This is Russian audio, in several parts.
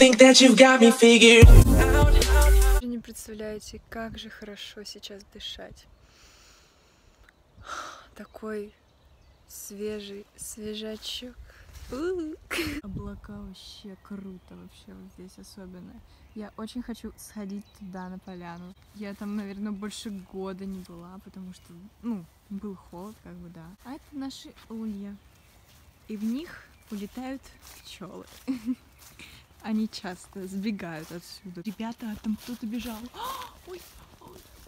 think that you've got me figured out. Вы не представляете, как же хорошо сейчас дышать. Такой свежий свежачок. Облака вообще круто, вообще вот здесь особенно. Я очень хочу сходить туда, на поляну. Я там, наверное, больше года не была, потому что, ну, был холод, как бы, да. А это наши улья. И в них улетают пчелы. Они часто сбегают отсюда. Ребята, там кто-то бежал. Ой,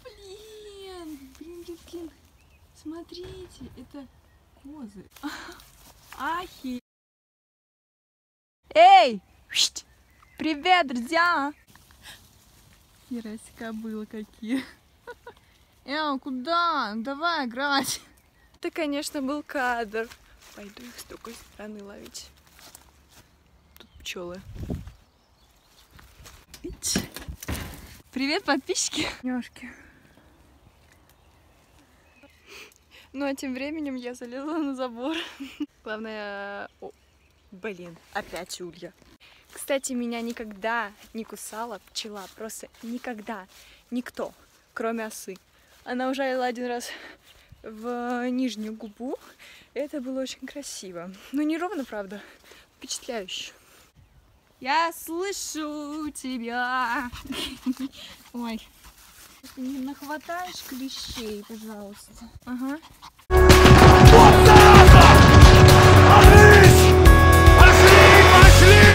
блин. Смотрите, это козы. Ахи. Эй! Привет, друзья! Херась, кобылы какие. Эй, куда? Давай играть. Это, конечно, был кадр. Пойду их с другой стороны ловить. Тут пчелы. Привет, подписчики. Нёшки. Ну, а тем временем я залезла на забор. Главное... Блин, опять улья. Кстати, меня никогда не кусала пчела, просто никогда, никто, кроме осы. Она ужалила один раз в нижнюю губу, это было очень красиво. Но не ровно, правда, впечатляюще. Я слышу тебя. Ой, ты не нахватаешь клещей, пожалуйста. Ага.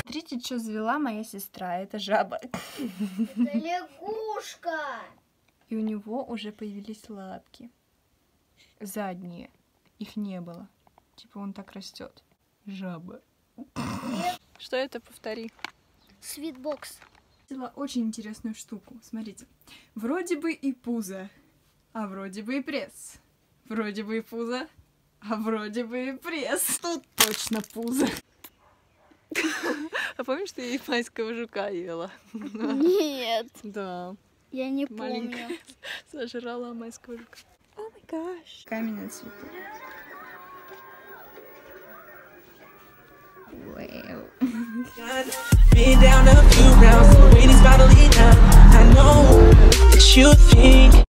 Смотрите, что завела моя сестра, это жаба. Это лягушка. И у него уже появились лапки. Задние. Их не было. Типа он так растет. Жаба. Что это, повтори? Свитбокс. Взяла очень интересную штуку. Смотрите. Вроде бы и пузо, а вроде бы и пресс. Вроде бы и пузо, а вроде бы и пресс. Тут точно пузо. А помнишь, ты японского жука ела? Нет. Да. Я не помню. Сожрала майского жука. О май гаш. Каменные цветы. Вау.